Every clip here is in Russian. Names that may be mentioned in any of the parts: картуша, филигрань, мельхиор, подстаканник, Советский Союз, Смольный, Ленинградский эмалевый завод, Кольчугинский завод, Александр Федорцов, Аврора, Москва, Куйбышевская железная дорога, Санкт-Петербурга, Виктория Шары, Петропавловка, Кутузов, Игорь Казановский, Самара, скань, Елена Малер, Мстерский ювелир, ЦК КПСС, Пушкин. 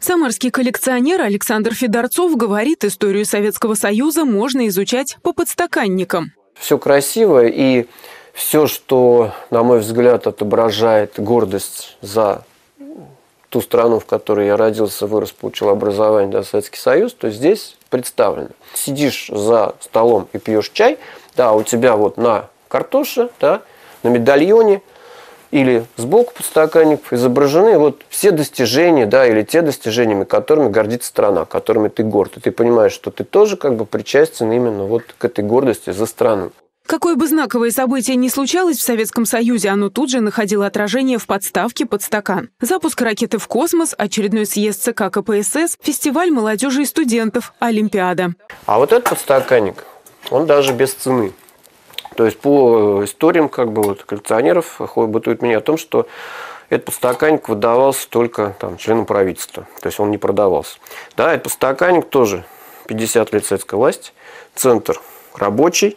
Самарский коллекционер Александр Федорцов говорит, историю Советского Союза можно изучать по подстаканникам. Все красиво, и все, что, на мой взгляд, отображает гордость за ту страну, в которой я родился, вырос, получил образование, да, Советский Союз, то здесь представлено. Сидишь за столом и пьешь чай, да, у тебя вот на картоше, да, на медальоне или сбоку подстаканников изображены вот все достижения, да, или те достижениями, которыми гордится страна, которыми ты горд. И ты понимаешь, что ты тоже как бы причастен именно вот к этой гордости за страну. Какое бы знаковое событие ни случалось в Советском Союзе, оно тут же находило отражение в подставке под стакан. Запуск ракеты в космос, очередной съезд ЦК КПСС, фестиваль молодежи и студентов, Олимпиада. А вот этот подстаканник, он даже без цены. То есть по историям как бы вот коллекционеров бытует мнение о том, что этот подстаканник выдавался только там членам правительства. То есть он не продавался. Да, этот подстаканник тоже 50 лет советской власти, центр рабочий.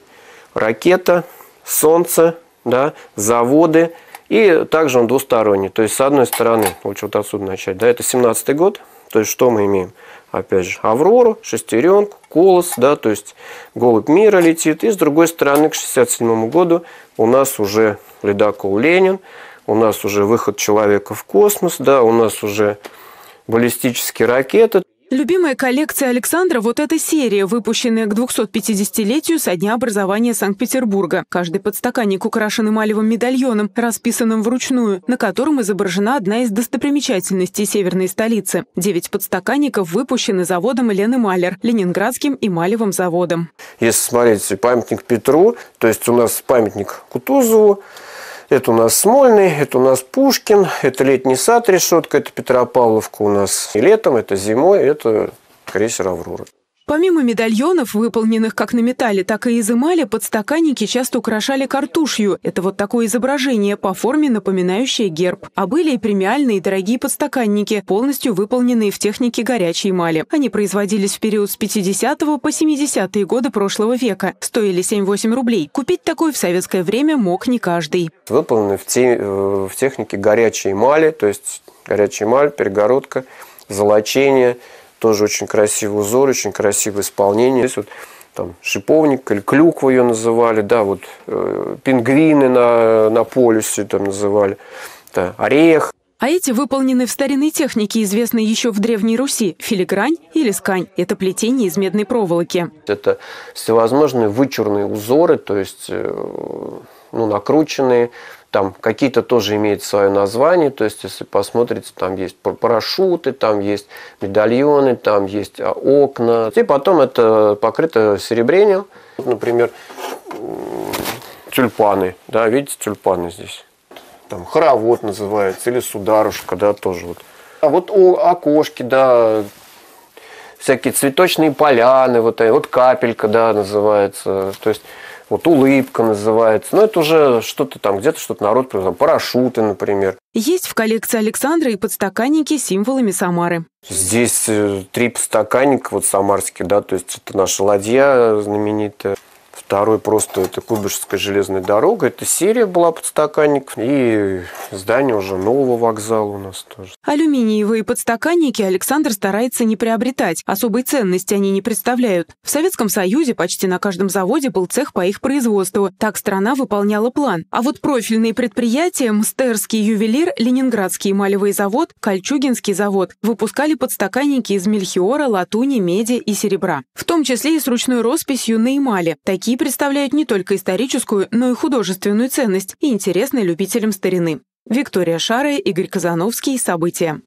Ракета, солнце, да, заводы. И также он двусторонний. То есть, с одной стороны, лучше вот отсюда начать, да, это 17-й год. То есть, что мы имеем? Опять же, Аврору, шестеренку, колос, да, то есть, голубь мира летит. И с другой стороны, к 67-му году у нас уже ледокол Ленин, у нас уже выход человека в космос, да, у нас уже баллистические ракеты. Любимая коллекция Александра – вот эта серия, выпущенная к 250-летию со дня образования Санкт-Петербурга. Каждый подстаканник украшен эмалевым медальоном, расписанным вручную, на котором изображена одна из достопримечательностей северной столицы. 9 подстаканников выпущены заводом Елены Малер, Ленинградским эмалевым заводом. Если смотреть памятник Петру, то есть у нас памятник Кутузову, это у нас Смольный, это у нас Пушкин, это летний сад решетка, это Петропавловка у нас и летом, это зимой, это крейсер «Аврора». Помимо медальонов, выполненных как на металле, так и из эмали, подстаканники часто украшали картушью. Это вот такое изображение, по форме напоминающее герб. А были и премиальные, и дорогие подстаканники, полностью выполненные в технике горячей эмали. Они производились в период с 50 по 70-е годы прошлого века. Стоили 7-8 рублей. Купить такой в советское время мог не каждый. Выполнены в технике горячей эмали, то есть горячая эмаль, перегородка, золочение. Тоже очень красивый узор, очень красивое исполнение. Здесь вот там шиповник или клюкву ее называли, да, вот пингвины на полюсе там называли, да, орех. А эти выполнены в старинной технике, известной еще в Древней Руси – филигрань или скань. Это плетение из медной проволоки. Это всевозможные вычурные узоры, то есть ну, накрученные. Там какие-то тоже имеют свое название, то есть, если посмотрите, там есть парашюты, там есть медальоны, там есть окна. И потом это покрыто серебрением. Например, тюльпаны, да, видите, тюльпаны здесь. Там хоровод называется, или сударушка, да, тоже вот. А вот окошки, да, всякие цветочные поляны, вот капелька, да, называется, то есть... Вот улыбка называется. Но это уже что-то там, где-то что-то народ, там, парашюты, например. Есть в коллекции Александра и подстаканники с символами Самары. Здесь 3 подстаканника вот самарские, да, то есть это наша ладья знаменитая. Второй просто это Куйбышевская железная дорога. Это серия была подстаканников. И здание уже нового вокзала у нас тоже. Алюминиевые подстаканники Александр старается не приобретать. Особой ценности они не представляют. В Советском Союзе почти на каждом заводе был цех по их производству. Так страна выполняла план. А вот профильные предприятия Мстерский ювелир, Ленинградский эмалевый завод, Кольчугинский завод выпускали подстаканники из мельхиора, латуни, меди и серебра. В том числе и с ручной росписью на эмали. Такие представляют не только историческую, но и художественную ценность и интересны любителям старины. Виктория Шары, Игорь Казановский. События.